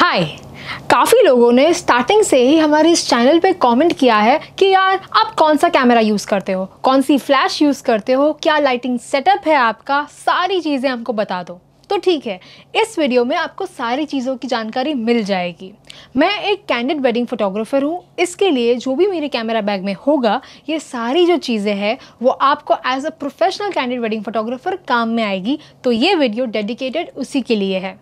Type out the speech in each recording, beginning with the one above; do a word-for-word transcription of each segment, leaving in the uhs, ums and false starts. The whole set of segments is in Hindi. हाय, काफ़ी लोगों ने स्टार्टिंग से ही हमारे इस चैनल पे कमेंट किया है कि यार आप कौन सा कैमरा यूज़ करते हो, कौन सी फ्लैश यूज़ करते हो, क्या लाइटिंग सेटअप है आपका, सारी चीज़ें हमको बता दो। तो ठीक है, इस वीडियो में आपको सारी चीज़ों की जानकारी मिल जाएगी। मैं एक कैंडिड वेडिंग फ़ोटोग्राफ़र हूँ, इसके लिए जो भी मेरे कैमरा बैग में होगा ये सारी जो चीज़ें हैं वो आपको as a professional candid wedding photographer काम में आएगी। तो ये वीडियो डेडिकेटेड उसी के लिए है।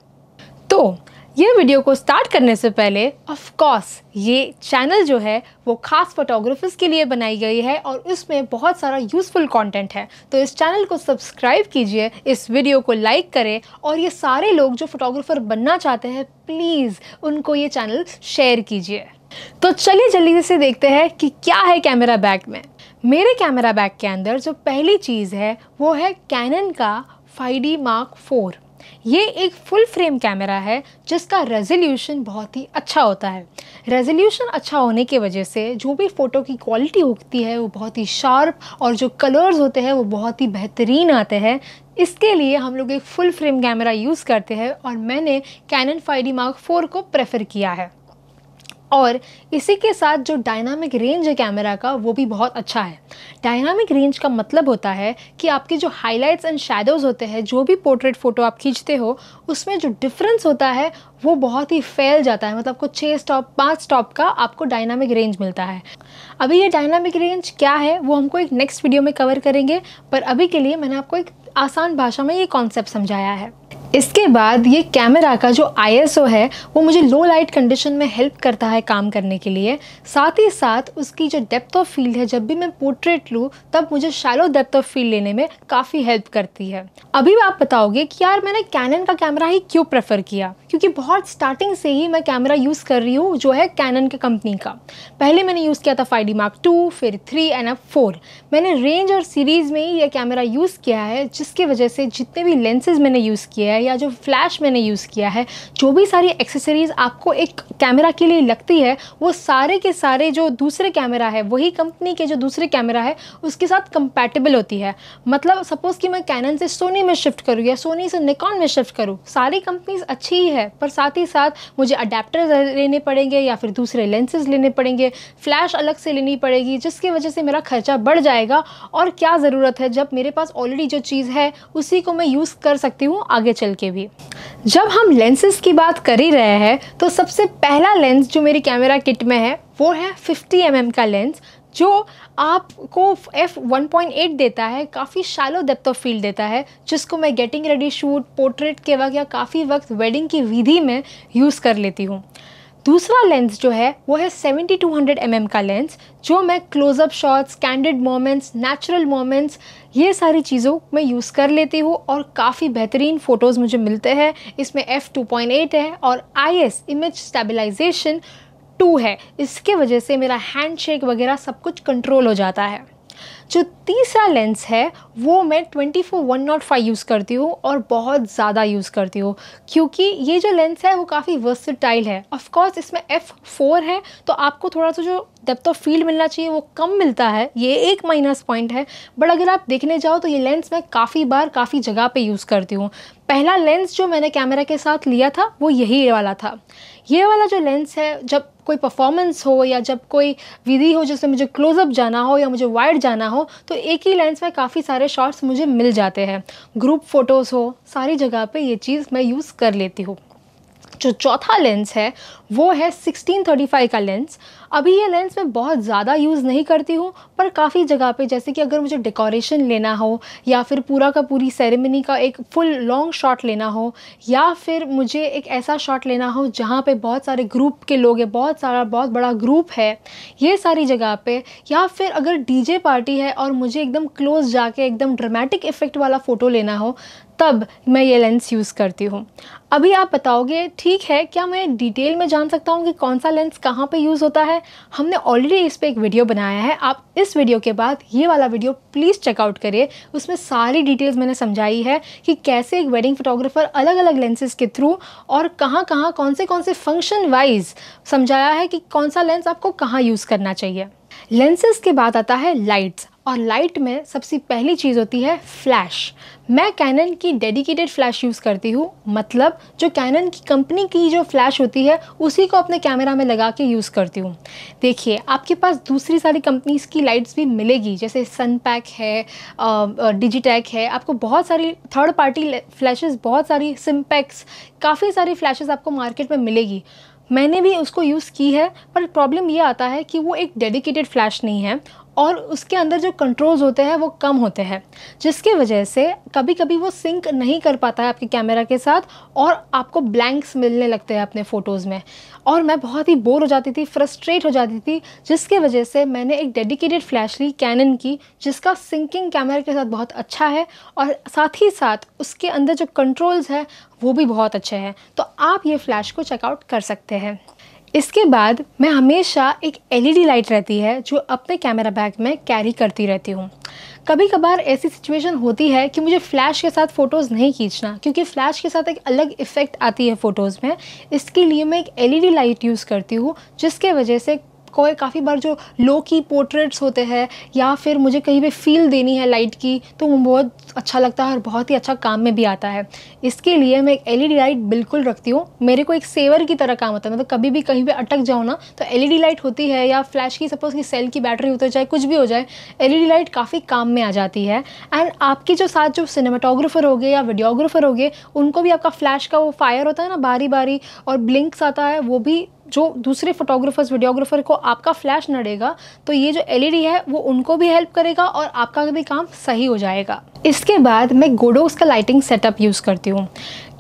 तो ये वीडियो को स्टार्ट करने से पहले ऑफ कोर्स ये चैनल जो है वो खास फोटोग्राफर्स के लिए बनाई गई है और उसमें बहुत सारा यूज़फुल कंटेंट है। तो इस चैनल को सब्सक्राइब कीजिए, इस वीडियो को लाइक करें और ये सारे लोग जो फोटोग्राफर बनना चाहते हैं प्लीज़ उनको ये चैनल शेयर कीजिए। तो चलिए जल्दी से देखते हैं कि क्या है कैमरा बैग में। मेरे कैमरा बैग के अंदर जो पहली चीज़ है वो है कैनन का फाइव डी मार्क फोर। ये एक फुल फ्रेम कैमरा है जिसका रेजोल्यूशन बहुत ही अच्छा होता है। रेजोल्यूशन अच्छा होने की वजह से जो भी फ़ोटो की क्वालिटी होती है वो बहुत ही शार्प और जो कलर्स होते हैं वो बहुत ही बेहतरीन आते हैं। इसके लिए हम लोग एक फुल फ्रेम कैमरा यूज़ करते हैं और मैंने Canon five D mark four को प्रेफर किया है। और इसी के साथ जो डायनामिक रेंज है कैमरा का वो भी बहुत अच्छा है। डायनामिक रेंज का मतलब होता है कि आपके जो हाइलाइट्स एंड शैडोज़ होते हैं, जो भी पोर्ट्रेट फ़ोटो आप खींचते हो उसमें जो डिफरेंस होता है वो बहुत ही फैल जाता है। मतलब आपको छः स्टॉप पाँच स्टॉप का आपको डायनामिक रेंज मिलता है। अभी ये डायनामिक रेंज क्या है वो हमको एक नेक्स्ट वीडियो में कवर करेंगे, पर अभी के लिए मैंने आपको एक आसान भाषा में ये कॉन्सेप्ट समझाया है। इसके बाद ये कैमरा का जो आईएसओ है वो मुझे लो लाइट कंडीशन में हेल्प करता है काम करने के लिए। साथ ही साथ उसकी जो डेप्थ ऑफ फील्ड है, जब भी मैं पोर्ट्रेट लूँ तब मुझे शैलो डेप्थ ऑफ फील्ड लेने में काफ़ी हेल्प करती है। अभी आप बताओगे कि यार मैंने कैनन का कैमरा ही क्यों प्रेफर किया, क्योंकि बहुत स्टार्टिंग से ही मैं कैमरा यूज़ कर रही हूँ जो है कैनन की कंपनी का। पहले मैंने यूज़ किया था फाइव डी मार्क टू, फिर थ्री एंड अब फोर। मैंने रेंज और सीरीज़ में ही यह कैमरा यूज़ किया है, जिसकी वजह से जितने भी लेंसेज मैंने यूज़ किया है या जो फ्लैश मैंने यूज़ किया है, जो भी सारी एक्सेसरीज आपको एक कैमरा के लिए लगती है वो सारे के सारे जो दूसरे कैमरा है, वही कंपनी के जो दूसरे कैमरा है उसके साथ कंपैटिबल होती है। मतलब सपोज़ कि मैं कैनन से सोनी में शिफ्ट करूँ या सोनी से निकॉन में शिफ्ट करूँ, सारी कंपनीज अच्छी ही है, पर साथ ही साथ मुझे अडेप्टर्स लेने पड़ेंगे या फिर दूसरे लेंसेज लेने पड़ेंगे, फ्लैश अलग से लेनी पड़ेगी, जिसकी वजह से मेरा खर्चा बढ़ जाएगा। और क्या ज़रूरत है जब मेरे पास ऑलरेडी जो चीज़ है उसी को मैं यूज़ कर सकती हूँ आगे चल के भी। जब हम लेंसेज की बात कर ही रहे हैं तो सबसे पहला लेंस जो मेरी कैमरा किट में है वो है फिफ्टी एम एम का लेंस, जो आपको एफ वन पॉइंट एट देता है, काफ़ी शैलो डेप्थ ऑफ फील्ड देता है, जिसको मैं गेटिंग रेडी शूट, पोर्ट्रेट के वक्त या काफ़ी वक्त वेडिंग की विधि में यूज़ कर लेती हूँ। दूसरा लेंस जो है वो है seventy two hundred M M का लेंस, जो मैं close up shots, candid moments, natural moments, ये सारी चीज़ों में यूज़ कर लेती हूँ और काफ़ी बेहतरीन फ़ोटोज़ मुझे मिलते हैं। इसमें एफ टू पॉइंट एट है और I S image stabilisation two है, इसके वजह से मेरा हैंडशेक वगैरह सब कुछ कंट्रोल हो जाता है। जो तीसरा लेंस है वो मैं twenty four one O five use करती हूँ और बहुत ज़्यादा यूज़ करती हूँ, क्योंकि ये जो लेंस है वो काफ़ी वर्सेटाइल है। ऑफ कोर्स इसमें एफ फोर है तो आपको थोड़ा सा जो डेप्थ ऑफ फील्ड मिलना चाहिए वो कम मिलता है, ये एक माइनस पॉइंट है, बट अगर आप देखने जाओ तो ये लेंस मैं काफ़ी बार काफ़ी जगह पे यूज़ करती हूँ। पहला लेंस जो मैंने कैमरा के साथ लिया था वो यही वाला था। ये वाला जो लेंस है, जब कोई परफॉर्मेंस हो या जब कोई विधि हो जिसमें मुझे क्लोजअप जाना हो या मुझे वाइड जाना हो, तो एक ही लेंस में काफ़ी सारे शॉट्स मुझे मिल जाते हैं। ग्रुप फ़ोटोज़ हो, सारी जगह पे ये चीज़ मैं यूज़ कर लेती हूँ। जो चौथा लेंस है वो है सिक्सटीन थर्टी फाइव का लेंस। अभी ये लेंस मैं बहुत ज़्यादा यूज़ नहीं करती हूँ, पर काफ़ी जगह पे, जैसे कि अगर मुझे डेकोरेशन लेना हो या फिर पूरा का पूरी सेरेमनी का एक फुल लॉन्ग शॉट लेना हो, या फिर मुझे एक ऐसा शॉट लेना हो जहाँ पे बहुत सारे ग्रुप के लोग हैं, बहुत सारा बहुत बड़ा ग्रुप है, ये सारी जगह पे, या फिर अगर डी जे पार्टी है और मुझे एकदम क्लोज जाके एकदम ड्रामेटिक इफ़ेक्ट वाला फ़ोटो लेना हो, तब मैं ये लेंस यूज़ करती हूँ। अभी आप बताओगे ठीक है, क्या मैं डिटेल में जान सकता हूँ कि कौन सा लेंस कहाँ पे यूज़ होता है? हमने ऑलरेडी इस पर एक वीडियो बनाया है, आप इस वीडियो के बाद ये वाला वीडियो प्लीज़ चेकआउट करिए। उसमें सारी डिटेल्स मैंने समझाई है कि कैसे एक वेडिंग फोटोग्राफ़र अलग अलग लेंसेज के थ्रू और कहाँ कहाँ कौन से कौन से फंक्शन वाइज समझाया है कि कौन सा लेंस आपको कहाँ यूज़ करना चाहिए। लेंसेज के बाद आता है लाइट्स, और लाइट में सबसे पहली चीज़ होती है फ्लैश। मैं कैनन की डेडिकेटेड फ्लैश यूज़ करती हूँ, मतलब जो कैनन की कंपनी की जो फ्लैश होती है उसी को अपने कैमरा में लगा के यूज़ करती हूँ। देखिए आपके पास दूसरी सारी कंपनीज़ की लाइट्स भी मिलेगी, जैसे सनपैक है, डिजिटैक है, आपको बहुत सारी थर्ड पार्टी फ्लैशेस, बहुत सारी सिम्पैक्स, काफ़ी सारी फ्लैशेस आपको मार्केट में मिलेगी। मैंने भी उसको यूज़ की है, पर प्रॉब्लम ये आता है कि वो एक डेडिकेटेड फ्लैश नहीं है और उसके अंदर जो कंट्रोल्स होते हैं वो कम होते हैं, जिसकी वजह से कभी कभी वो सिंक नहीं कर पाता है आपके कैमरा के साथ और आपको ब्लैंक्स मिलने लगते हैं अपने फ़ोटोज़ में। और मैं बहुत ही बोर हो जाती थी, फ्रस्ट्रेट हो जाती थी, जिसकी वजह से मैंने एक डेडिकेटेड फ्लैश ली कैनन की, जिसका सिंकिंग कैमरा के साथ बहुत अच्छा है और साथ ही साथ उसके अंदर जो कंट्रोल्स हैं वो भी बहुत अच्छे हैं। तो आप ये फ़्लैश को चेकआउट कर सकते हैं। इसके बाद मैं हमेशा एक एलईडी लाइट रहती है जो अपने कैमरा बैग में कैरी करती रहती हूँ। कभी कभार ऐसी सिचुएशन होती है कि मुझे फ़्लैश के साथ फ़ोटोज़ नहीं खींचना, क्योंकि फ़्लैश के साथ एक अलग इफ़ेक्ट आती है फ़ोटोज़ में। इसके लिए मैं एक एलईडी लाइट यूज़ करती हूँ, जिसके वजह से कोई काफ़ी बार जो लो की पोर्ट्रेट्स होते हैं या फिर मुझे कहीं पे फील देनी है लाइट की, तो वो बहुत अच्छा लगता है और बहुत ही अच्छा काम में भी आता है। इसके लिए मैं एक एलईडी लाइट बिल्कुल रखती हूँ, मेरे को एक सेवर की तरह काम होता है। मतलब तो कभी भी कहीं पे अटक जाओ ना, तो एलईडी लाइट होती है, या फ्लैश की सपोज की सेल की बैटरी उतर जाए, कुछ भी हो जाए, एलईडी लाइट काफ़ी काम में आ जाती है। एंड आपके जो साथ जो सिनेमाटोग्राफर हो गए या वीडियोग्राफर हो गए, उनको भी आपका फ्लैश का वो फायर होता है ना बारी बारी और ब्लिंक्स आता है, वो भी जो दूसरे फोटोग्राफर्स वीडियोग्राफर को आपका फ्लैश नड़ेगा, तो ये जो एलईडी है वो उनको भी हेल्प करेगा और आपका भी काम सही हो जाएगा। इसके बाद मैं गोडोक्स का लाइटिंग सेटअप यूज़ करती हूँ।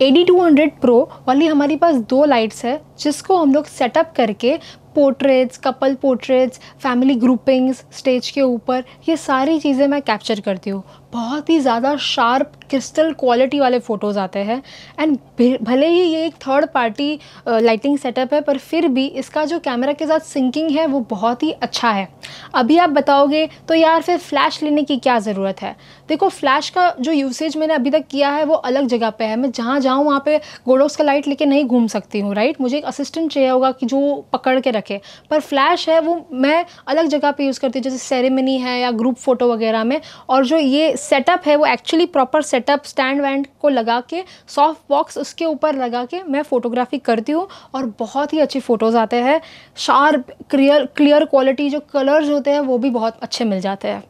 A D two hundred pro वाली हमारे पास दो लाइट्स है, जिसको हम लोग सेटअप करके portraits, couple portraits, family groupings, stage के ऊपर, ये सारी चीज़ें मैं कैप्चर करती हूँ। बहुत ही ज़्यादा शार्प क्रिस्टल क्वालिटी वाले फ़ोटोज़ आते हैं। एंड भले ही ये एक थर्ड पार्टी लाइटिंग सेटअप है, पर फिर भी इसका जो कैमरा के साथ सिंकिंग है वो बहुत ही अच्छा है। अभी आप बताओगे तो यार फिर फ्लैश लेने की क्या ज़रूरत है। देखो फ्लैश का जो यूसेज मैंने अभी तक किया है वो अलग जगह पे है, मैं जहाँ जाऊँ वहाँ पे गोडोक्स का लाइट लेके नहीं घूम सकती हूँ, राइट। मुझे एक असिस्टेंट चाहिए होगा कि जो पकड़ के रखे। पर फ्लैश है वो मैं अलग जगह पर यूज़ करती हूँ, जैसे सेरेमनी है या ग्रुप फ़ोटो वगैरह में। और जो ये सेटअप है वो actually proper setup, stand wand को लगा के, सॉफ्ट बॉक्स उसके ऊपर लगा के मैं फ़ोटोग्राफी करती हूँ और बहुत ही अच्छी फ़ोटोज़ आते हैं। शार्प क्लियर क्लियर क्वालिटी, जो कलर्स होते हैं वो भी बहुत अच्छे मिल जाते हैं।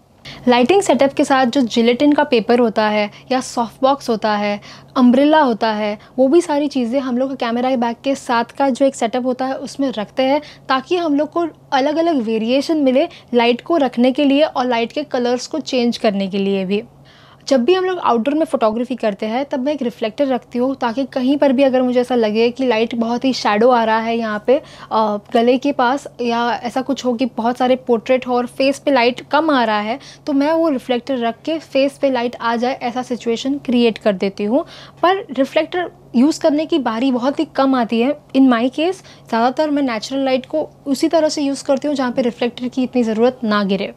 लाइटिंग सेटअप के साथ जो जिलेटिन का पेपर होता है या सॉफ्ट बॉक्स होता है, अम्ब्रेला होता है, वो भी सारी चीज़ें हम लोग कैमरा बैग के साथ का जो एक सेटअप होता है उसमें रखते हैं, ताकि हम लोग को अलग अलग वेरिएशन मिले लाइट को रखने के लिए और लाइट के कलर्स को चेंज करने के लिए भी। जब भी हम लोग आउटडोर में फ़ोटोग्राफी करते हैं तब मैं एक रिफ्लेक्टर रखती हूँ, ताकि कहीं पर भी अगर मुझे ऐसा लगे कि लाइट बहुत ही शैडो आ रहा है यहाँ पे गले के पास, या ऐसा कुछ हो कि बहुत सारे पोर्ट्रेट हो और फेस पे लाइट कम आ रहा है, तो मैं वो रिफ्लेक्टर रख के फेस पे लाइट आ जाए ऐसा सिचुएशन क्रिएट कर देती हूँ। पर रिफ्लेक्टर यूज़ करने की बारी बहुत ही कम आती है इन माय केस। ज़्यादातर मैं नेचुरल लाइट को उसी तरह से यूज़ करती हूँ जहाँ पे रिफ्लेक्टर की इतनी ज़रूरत ना गिरे।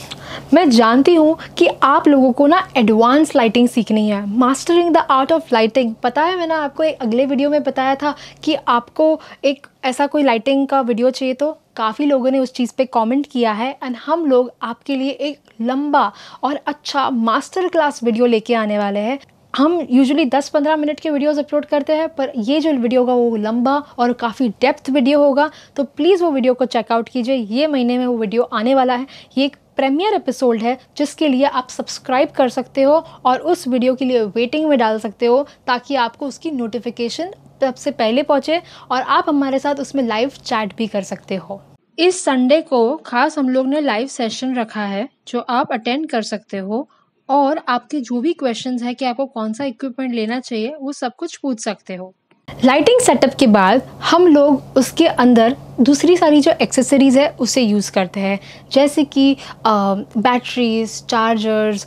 मैं जानती हूँ कि आप लोगों को ना एडवांस लाइटिंग सीखनी है, mastering the art of lighting. पता है मैंने आपको एक अगले वीडियो में बताया था कि आपको एक ऐसा कोई लाइटिंग का वीडियो चाहिए, तो काफ़ी लोगों ने उस चीज़ पे कमेंट किया है। एंड हम लोग आपके लिए एक लंबा और अच्छा मास्टर क्लास वीडियो लेके आने वाले हैं। हम यूजुअली दस पंद्रह मिनट के वीडियोस अपलोड करते हैं, पर ये जो वीडियो होगा वो लंबा और काफ़ी डेप्थ वीडियो होगा, तो प्लीज़ वो वीडियो को चेकआउट कीजिए। ये महीने में वो वीडियो आने वाला है। ये एक प्रीमियर एपिसोड है, जिसके लिए आप सब्सक्राइब कर सकते हो और उस वीडियो के लिए वेटिंग में डाल सकते हो, ताकि आपको उसकी नोटिफिकेशन सबसे पहले पहुँचे और आप हमारे साथ उसमें लाइव चैट भी कर सकते हो। इस संडे को खास हम लोग ने लाइव सेशन रखा है, जो आप अटेंड कर सकते हो और आपके जो भी क्वेश्चंस हैं कि आपको कौन सा इक्विपमेंट लेना चाहिए, वो सब कुछ पूछ सकते हो। लाइटिंग सेटअप के बाद हम लोग उसके अंदर दूसरी सारी जो एक्सेसरीज़ है उसे यूज़ करते हैं, जैसे कि batteries, chargers,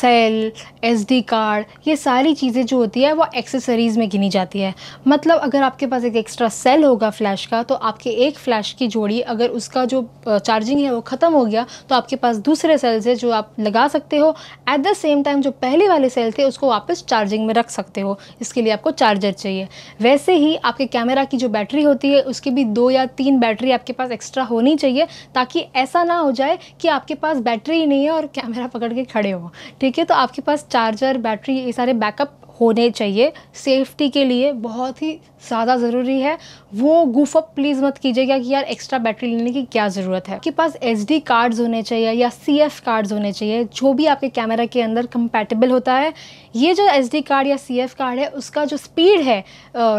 cell, SD card, ये सारी चीज़ें जो होती है वो एक्सेसरीज़ में गिनी जाती है। मतलब अगर आपके पास एक एक्स्ट्रा सेल होगा फ्लैश का, तो आपके एक फ़्लैश की जोड़ी अगर उसका जो चार्जिंग है वो ख़त्म हो गया, तो आपके पास दूसरे सेल्स है जो आप लगा सकते हो। एट द सेम टाइम जो पहले वाले सेल थे उसको वापस चार्जिंग में रख सकते हो, इसके लिए आपको चार्जर चाहिए। वैसे ही आपके कैमरा की जो बैटरी होती है उसकी भी दो या या तीन बैटरी आपके पास एक्स्ट्रा होनी चाहिए, ताकि ऐसा ना हो जाए कि आपके पास बैटरी ही नहीं है और कैमरा पकड़ के खड़े हो। ठीक है, तो आपके पास चार्जर, बैटरी, ये सारे बैकअप होने चाहिए। सेफ्टी के लिए बहुत ही ज़्यादा ज़रूरी है। वो गूफ अप प्लीज़ मत कीजिएगा कि यार एक्स्ट्रा बैटरी लेने की क्या ज़रूरत है। आपके पास एसडी कार्ड्स होने चाहिए या सीएफ कार्ड्स होने चाहिए, जो भी आपके कैमरा के अंदर कंपैटिबल होता है। ये जो एसडी कार्ड या सीएफ कार्ड है, उसका जो स्पीड है,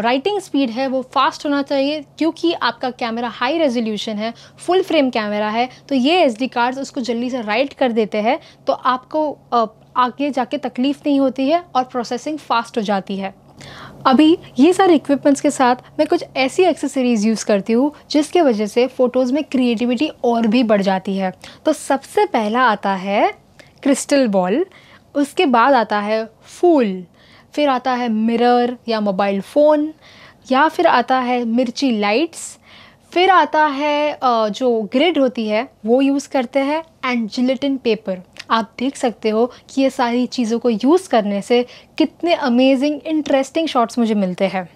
राइटिंग स्पीड है, वो फास्ट होना चाहिए, क्योंकि आपका कैमरा हाई रेजोल्यूशन है, फुल फ्रेम कैमरा है, तो ये एसडी कार्ड्स उसको जल्दी से राइट कर देते हैं। तो आपको आ, आगे जाके तकलीफ़ नहीं होती है और प्रोसेसिंग फास्ट हो जाती है। अभी ये सारे इक्विपमेंट्स के साथ मैं कुछ ऐसी एक्सेसरीज़ यूज़ करती हूँ जिसके वजह से फ़ोटोज़ में क्रिएटिविटी और भी बढ़ जाती है। तो सबसे पहला आता है क्रिस्टल बॉल, उसके बाद आता है फूल, फिर आता है मिरर या मोबाइल फ़ोन, या फिर आता है मिर्ची लाइट्स, फिर आता है जो ग्रिड होती है वो यूज़ करते हैं, एंड जिलेटिन पेपर। आप देख सकते हो कि ये सारी चीज़ों को यूज़ करने से कितने अमेजिंग इंटरेस्टिंग शॉट्स मुझे मिलते हैं।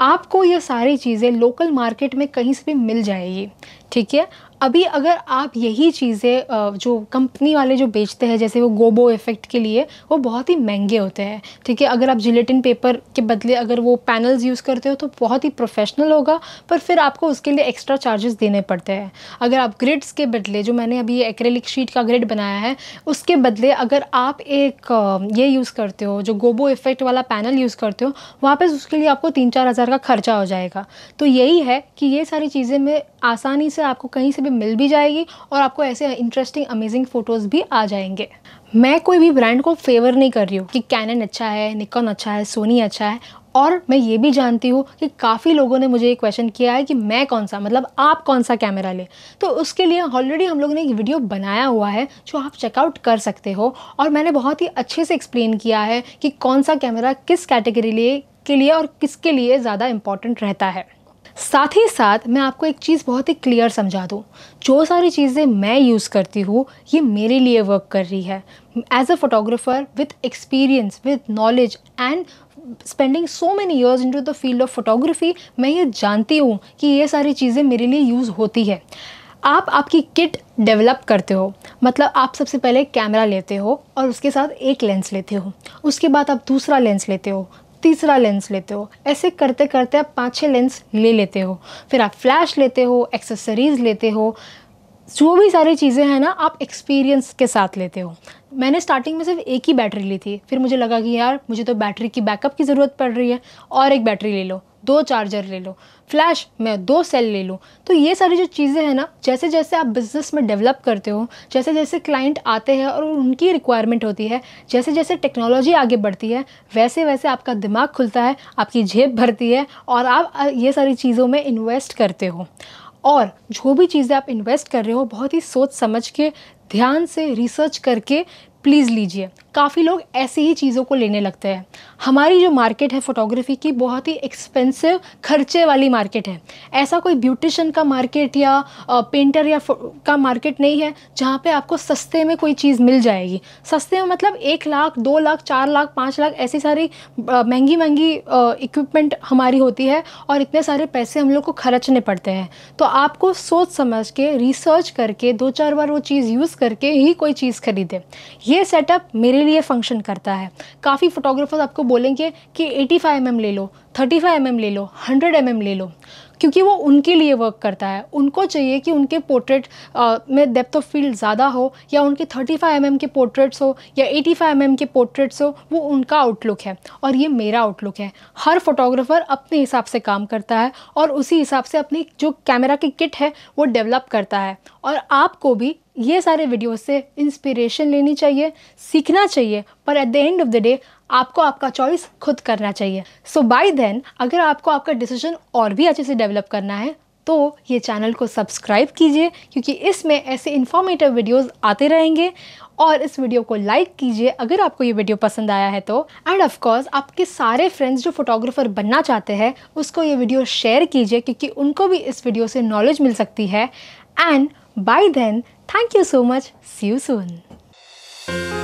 आपको ये सारी चीज़ें लोकल मार्केट में कहीं से भी मिल जाएगी। ठीक है, अभी अगर आप यही चीज़ें जो कंपनी वाले जो बेचते हैं, जैसे वो गोबो इफ़ेक्ट के लिए, वो बहुत ही महंगे होते हैं। ठीक है, अगर आप जिलेटिन पेपर के बदले अगर वो पैनल्स यूज़ करते हो तो बहुत ही प्रोफेशनल होगा, पर फिर आपको उसके लिए एक्स्ट्रा चार्जेस देने पड़ते हैं। अगर आप ग्रिड्स के बदले, जो मैंने अभी एक्रेलिक शीट का ग्रिड बनाया है, उसके बदले अगर आप एक ये यूज़ करते हो, जो गोबो इफ़ेक्ट वाला पैनल यूज़ करते हो, वापस उसके लिए आपको तीन चार हज़ार का खर्चा हो जाएगा। तो यही है कि ये सारी चीज़ें मैं आसानी से आपको कहीं से भी मिल भी जाएगी और आपको ऐसे इंटरेस्टिंग अमेजिंग फ़ोटोज़ भी आ जाएंगे। मैं कोई भी ब्रांड को फेवर नहीं कर रही हूँ कि कैनन अच्छा है, निकॉन अच्छा है, सोनी अच्छा है। और मैं ये भी जानती हूँ कि काफ़ी लोगों ने मुझे ये क्वेश्चन किया है कि मैं कौन सा, मतलब आप कौन सा कैमरा ले, तो उसके लिए ऑलरेडी हम लोगों ने एक वीडियो बनाया हुआ है जो आप चेकआउट कर सकते हो, और मैंने बहुत ही अच्छे से एक्सप्लेन किया है कि कौन सा कैमरा किस कैटेगरी लिए के लिए और किसके लिए ज़्यादा इम्पॉर्टेंट रहता है। साथ ही साथ मैं आपको एक चीज़ बहुत ही क्लियर समझा दूँ, जो सारी चीज़ें मैं यूज़ करती हूँ ये मेरे लिए वर्क कर रही है as a photographer with experience, with knowledge, and spending so many years into the field of photography. मैं ये जानती हूँ कि ये सारी चीज़ें मेरे लिए यूज़ होती है। आप आपकी किट डेवलप करते हो, मतलब आप सबसे पहले कैमरा लेते हो और उसके साथ एक लेंस लेते हो, उसके बाद आप दूसरा लेंस लेते हो, तीसरा लेंस लेते हो, ऐसे करते करते आप पाँच छः लेंस ले लेते हो, फिर आप फ्लैश लेते हो, एक्सेसरीज़ लेते हो। जो भी सारी चीज़ें हैं ना, आप एक्सपीरियंस के साथ लेते हो। मैंने स्टार्टिंग में सिर्फ एक ही बैटरी ली थी, फिर मुझे लगा कि यार मुझे तो बैटरी की बैकअप की ज़रूरत पड़ रही है, और एक बैटरी ले लो, दो चार्जर ले लो, फ्लैश में दो सेल ले लो। तो ये सारी जो चीज़ें हैं ना, जैसे जैसे आप बिज़नेस में डेवलप करते हो, जैसे जैसे क्लाइंट आते हैं और उनकी रिक्वायरमेंट होती है, जैसे जैसे टेक्नोलॉजी आगे बढ़ती है, वैसे वैसे आपका दिमाग खुलता है, आपकी जेब भरती है और आप ये सारी चीज़ों में इन्वेस्ट करते हो। और जो भी चीज़ें आप इन्वेस्ट कर रहे हो, बहुत ही सोच समझ के, ध्यान से, रिसर्च करके प्लीज़ लीजिए। काफ़ी लोग ऐसी ही चीज़ों को लेने लगते हैं। हमारी जो मार्केट है फ़ोटोग्राफी की, बहुत ही एक्सपेंसिव, खर्चे वाली मार्केट है। ऐसा कोई ब्यूटिशन का मार्केट या पेंटर या का मार्केट नहीं है जहाँ पे आपको सस्ते में कोई चीज़ मिल जाएगी। सस्ते में मतलब एक लाख, दो लाख, चार लाख, पाँच लाख, ऐसी सारी महंगी महंगी इक्विपमेंट हमारी होती है और इतने सारे पैसे हम लोग को खर्चने पड़ते हैं। तो आपको सोच समझ के, रिसर्च करके, दो चार बार वो चीज़ यूज़ करके ही कोई चीज़ खरीदें। ये सेटअप मेरे लिए फंक्शन करता है। काफ़ी फोटोग्राफर्स आपको बोलेंगे कि पचासी एम एम ले लो, पैंतीस एम एम ले लो, सौ एम एम ले लो, क्योंकि वो उनके लिए वर्क करता है। उनको चाहिए कि उनके पोर्ट्रेट आ, में डेप्थ ऑफ फील्ड ज़्यादा हो, या उनके पैंतीस एम एम के पोर्ट्रेट्स हो या पचासी एम एम के पोर्ट्रेट्स हो, वो उनका आउटलुक है और ये मेरा आउटलुक है। हर फोटोग्राफ़र अपने हिसाब से काम करता है और उसी हिसाब से अपनी जो कैमरा की किट है वो डेवलप करता है। और आपको भी ये सारे वीडियोस से इंस्पिरेशन लेनी चाहिए, सीखना चाहिए, पर at the end of the day आपको आपका चॉइस खुद करना चाहिए। सो बाय देन, अगर आपको आपका डिसीजन और भी अच्छे से डेवलप करना है तो ये चैनल को सब्सक्राइब कीजिए, क्योंकि इसमें ऐसे इन्फॉर्मेटिव वीडियोस आते रहेंगे। और इस वीडियो को लाइक कीजिए अगर आपको ये वीडियो पसंद आया है तो, एंड ऑफ कोर्स आपके सारे फ्रेंड्स जो फोटोग्राफर बनना चाहते हैं उसको ये वीडियो शेयर कीजिए, क्योंकि उनको भी इस वीडियो से नॉलेज मिल सकती है। And bye then, thank you so much. See you soon.